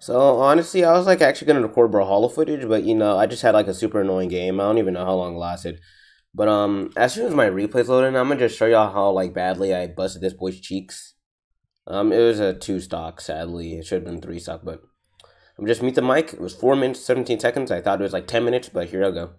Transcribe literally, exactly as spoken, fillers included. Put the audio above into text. So honestly, I was like actually gonna record Brawlhalla footage, but you know, I just had like a super annoying game. I don't even know how long it lasted. But um, as soon as my replay's loaded, I'm gonna just show y'all how like badly I busted this boy's cheeks. Um, it was a two stock. Sadly, it should have been three stock, but I'm just mute the mic. It was four minutes, seventeen seconds. I thought it was like ten minutes, but here I go.